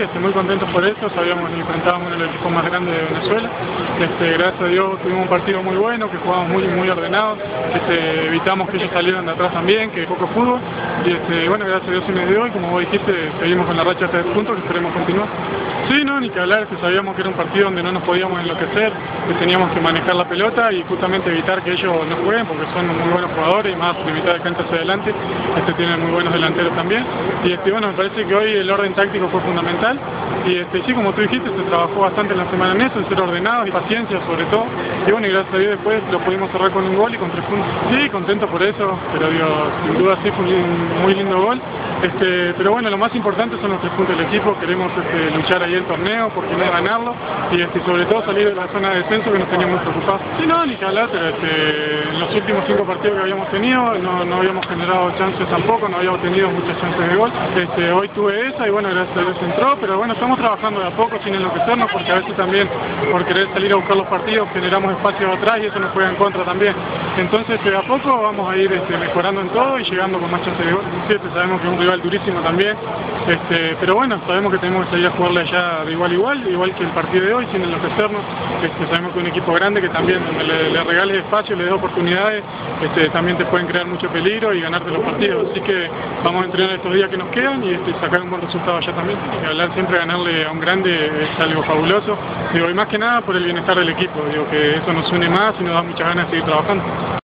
Estoy muy contento por eso, sabíamos que enfrentábamos el equipo más grande de Venezuela. Gracias a Dios tuvimos un partido muy bueno, que jugamos muy ordenados, evitamos que ellos salieran de atrás también, que poco fútbol. Y bueno, gracias a Dios se nos dio y como vos dijiste, seguimos con la racha hasta el punto que esperemos continuar. Sí, no, ni que hablar, que sabíamos que era un partido donde no nos podíamos enloquecer, que teníamos que manejar la pelota y justamente evitar que ellos no jueguen, porque son muy buenos jugadores y más de mitad de cancha hacia adelante, tienen muy buenos delanteros también. Y bueno, me parece que hoy el orden táctico fue fundamental. Y sí, como tú dijiste, se trabajó bastante en la semana en eso, en ser ordenados y paciencia sobre todo. Y bueno, y gracias a Dios después lo pudimos cerrar con un gol y con 3 puntos. Sí, contento por eso, pero digo, sin duda sí fue un muy lindo gol. Pero bueno, lo más importante son los 3 puntos del equipo. Queremos luchar ahí el torneo, porque no ganarlo. Y sobre todo salir de la zona de descenso que nos teníamos preocupados. Sí, no, ni que hablar, pero en los últimos 5 partidos que habíamos tenido no habíamos generado chances tampoco, no habíamos tenido muchas chances de gol. Hoy tuve esa y bueno, gracias a Dios entró, pero bueno, estamos trabajando de a poco sin enloquecernos, porque a veces también por querer salir a buscar los partidos generamos espacios atrás y eso nos juega en contra también. Entonces de a poco vamos a ir mejorando en todo y llegando con más chances de gol. Sabemos que es un rival durísimo también, pero bueno, sabemos que tenemos que salir a jugarle allá de igual que el partido de hoy, sin enloquecernos. Sabemos que un equipo grande que también le regales espacio, le dé oportunidades, también te pueden crear mucho peligro y ganarte los partidos. Así que vamos a entrenar estos días que nos quedan y sacar un buen resultado allá también. Siempre ganarle a un grande es algo fabuloso, digo, y más que nada por el bienestar del equipo, digo que eso nos une más y nos da muchas ganas de seguir trabajando.